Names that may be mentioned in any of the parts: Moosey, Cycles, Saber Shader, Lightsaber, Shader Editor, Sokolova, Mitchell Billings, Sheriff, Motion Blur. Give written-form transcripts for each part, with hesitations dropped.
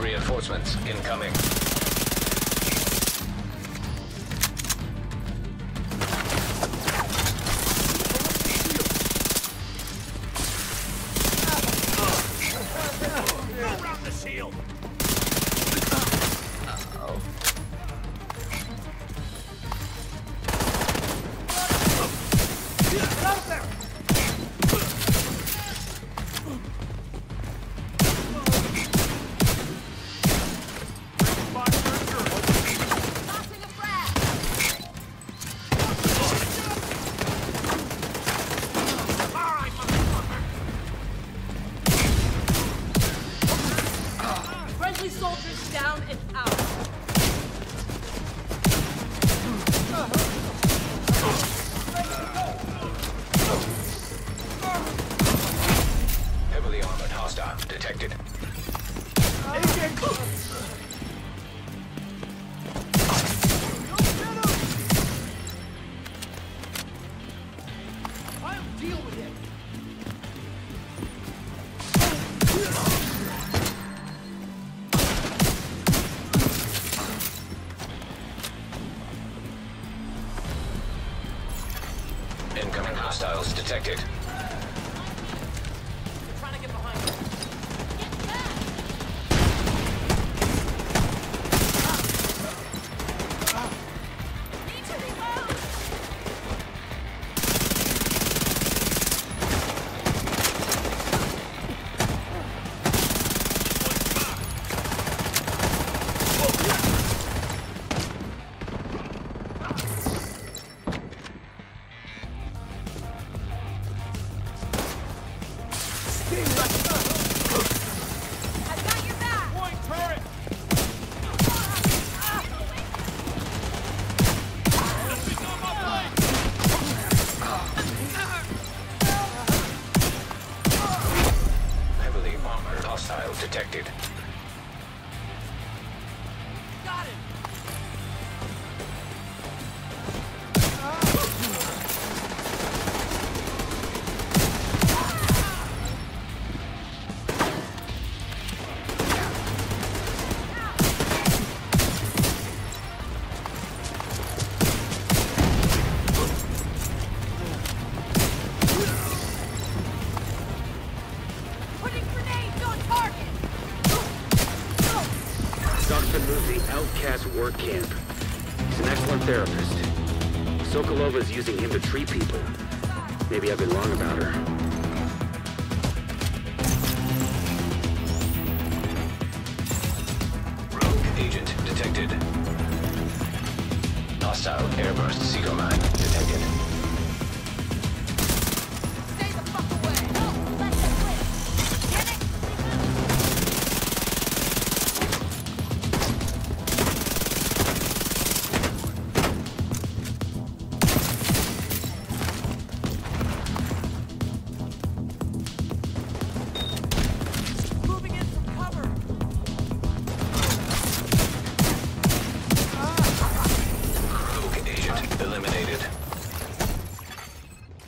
Reinforcements incoming. Incoming hostiles detected. They're trying to get behind us. Get back! Need to reload! Detected. Got him! Dr. Moosey, outcast work camp. He's an excellent therapist. Sokolova is using him to treat people. Maybe I've been wrong about her. Rogue agent detected. Hostile airburst seeker mine detected.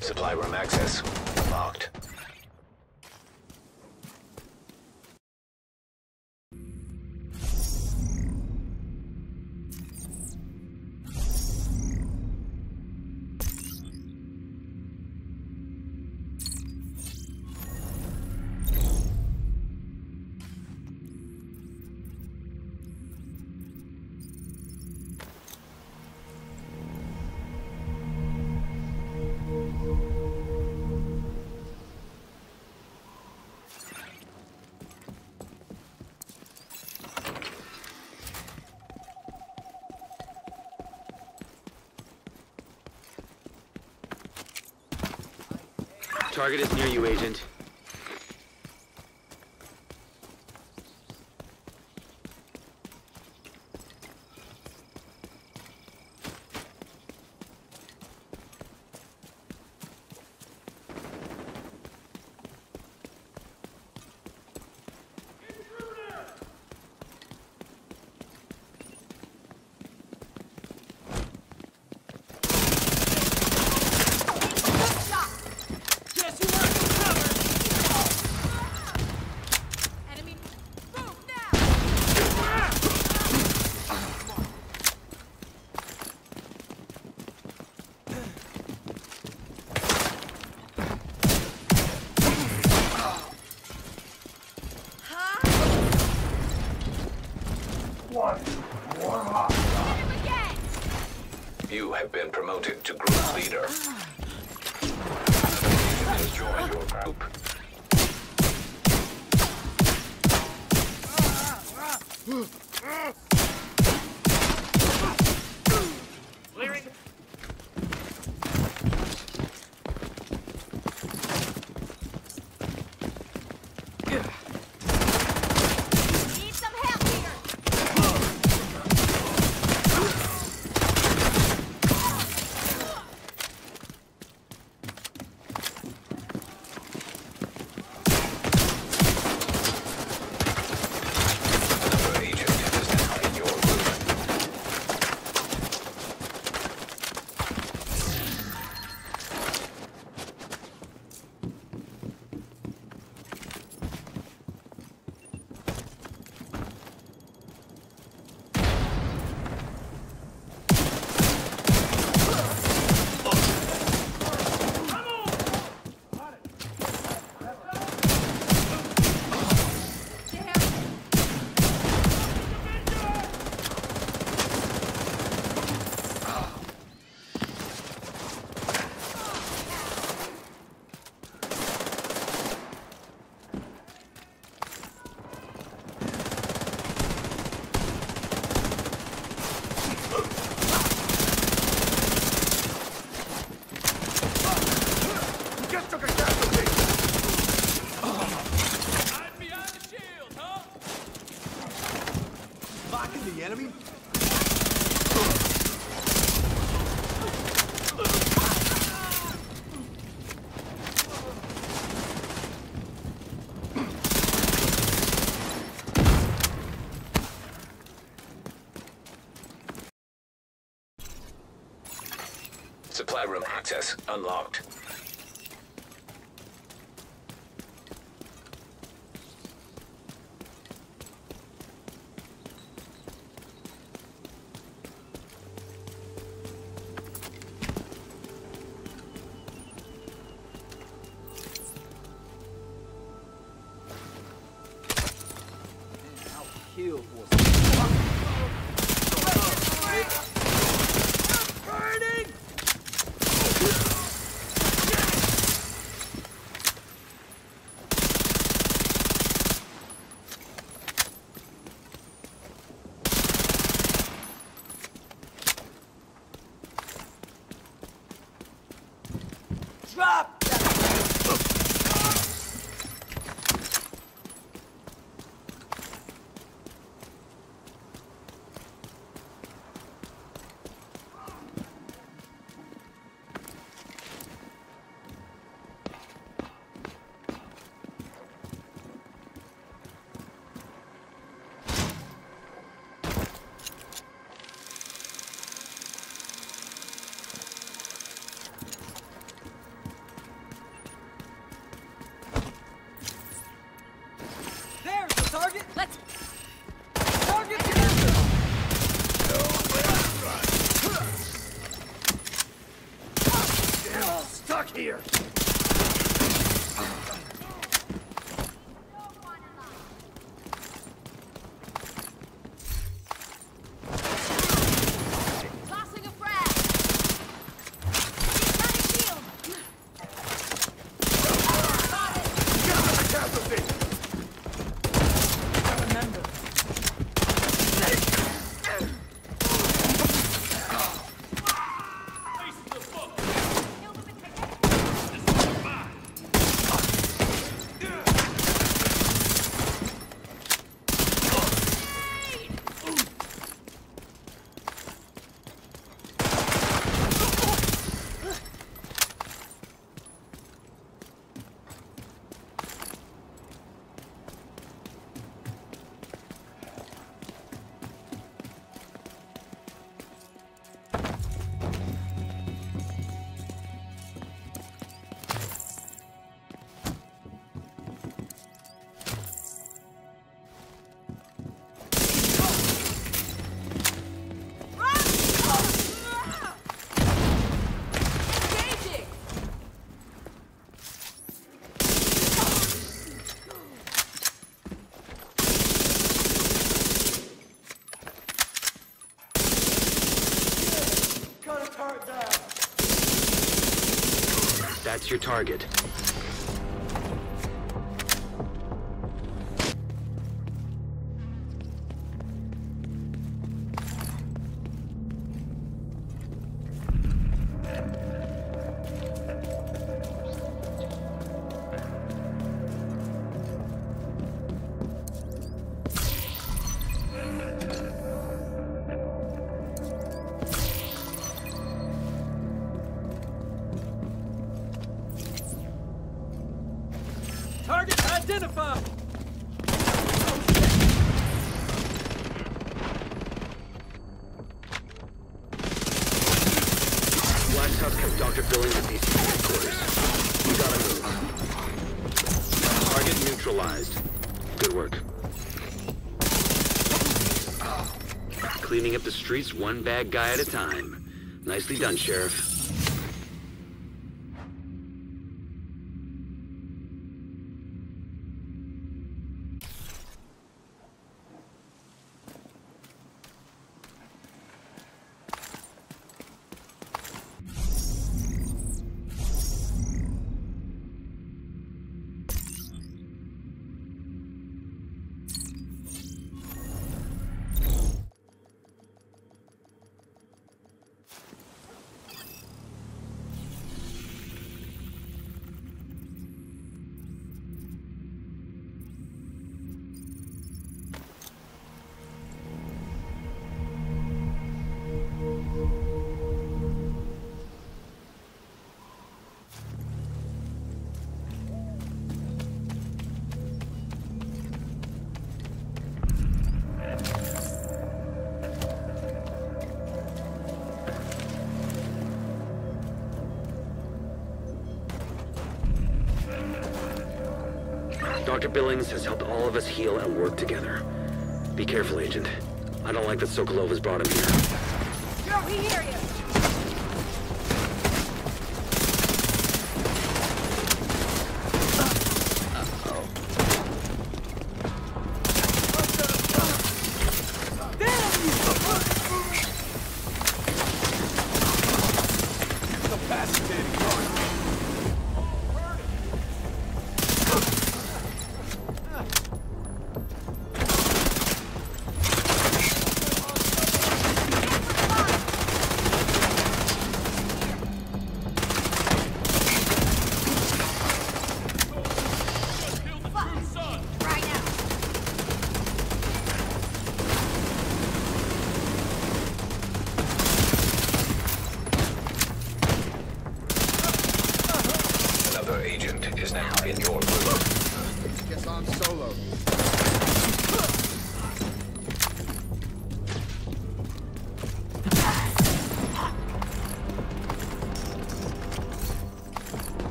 Supply room access locked. Target is near you, Agent. Cover! One more hostile. You have been promoted to group leader. Join your group. Clearing. Supply room access unlocked. That's your target. One bad guy at a time. Nicely done, Sheriff. Dr. Billings has helped all of us heal and work together. Be careful, Agent. I don't like that Sokolova's brought him here. Yo, he hear you!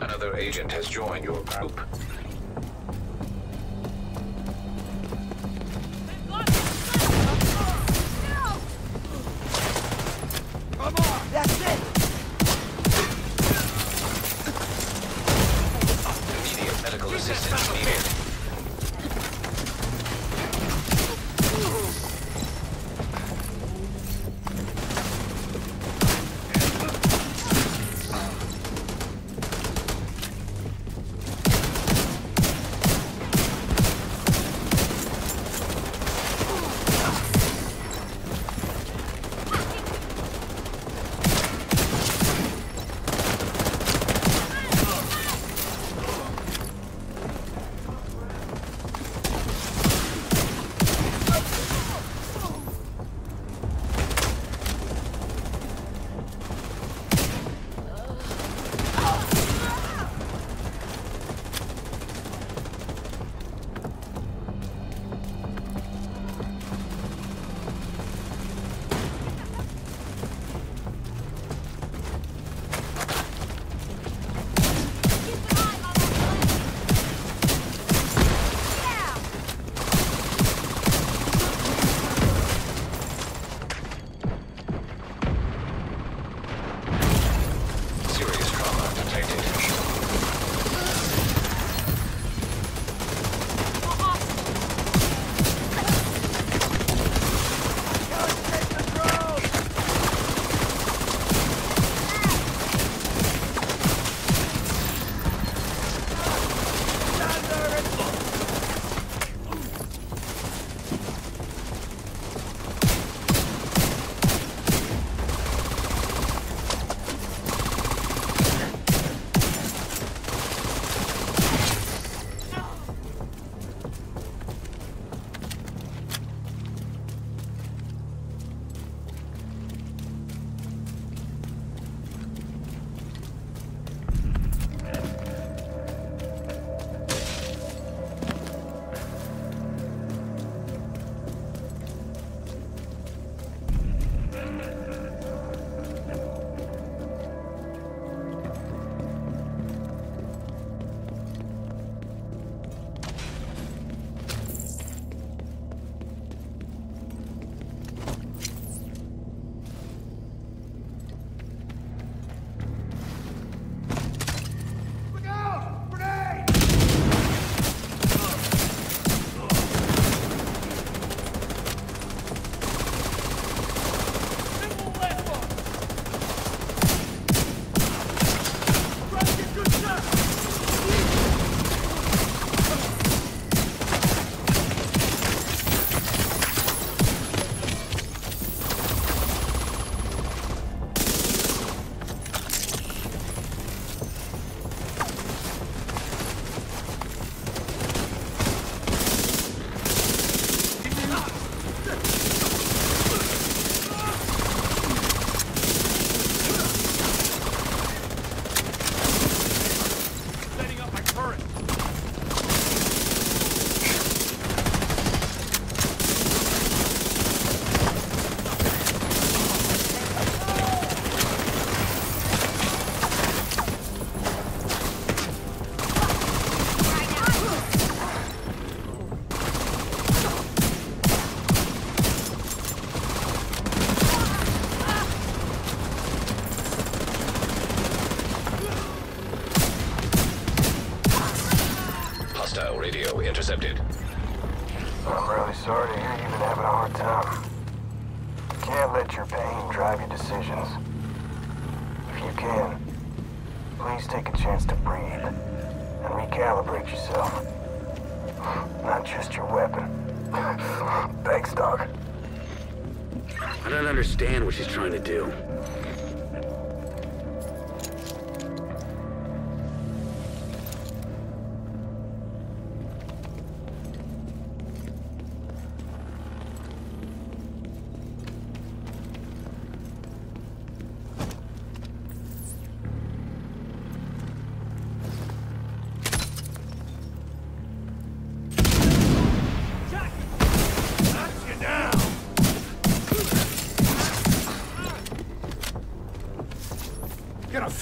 Another agent has joined your group.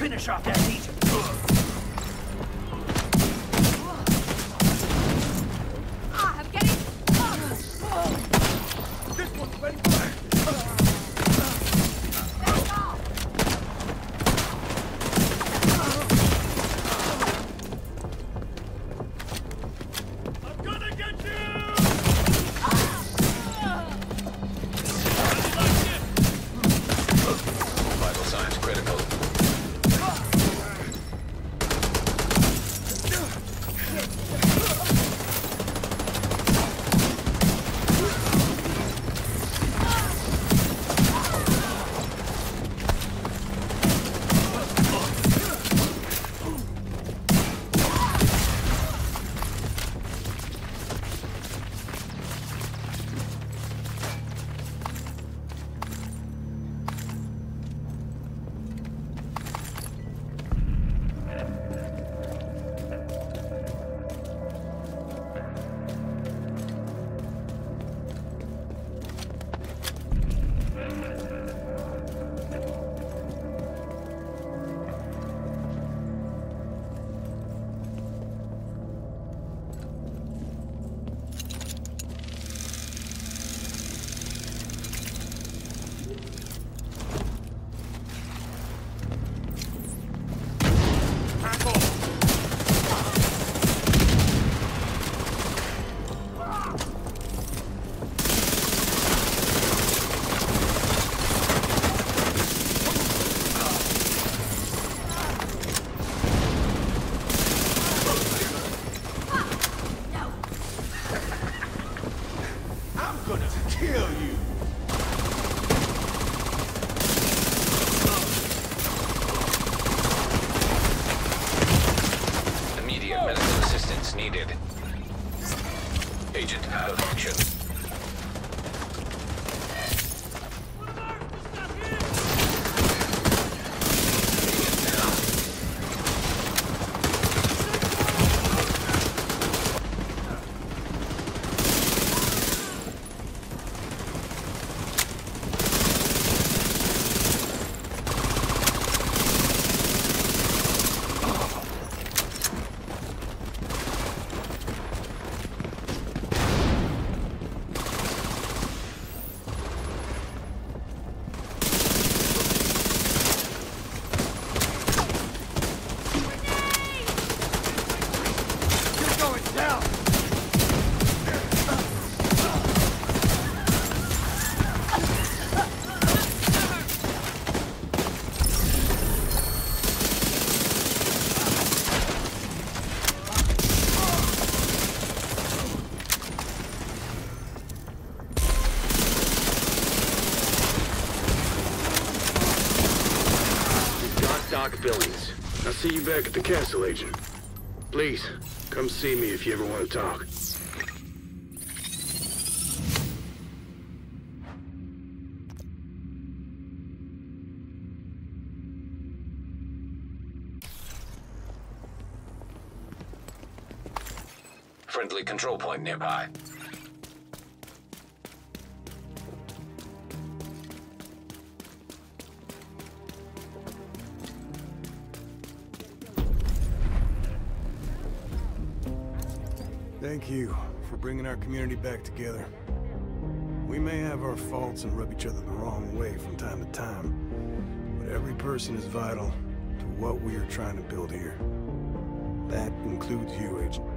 Finish off that heat. Doc Billings. I'll see you back at the castle, Agent. Please, come see me if you ever want to talk. Friendly control point nearby. Thank you for bringing our community back together. We may have our faults and rub each other the wrong way from time to time, but every person is vital to what we are trying to build here. That includes you, Agent.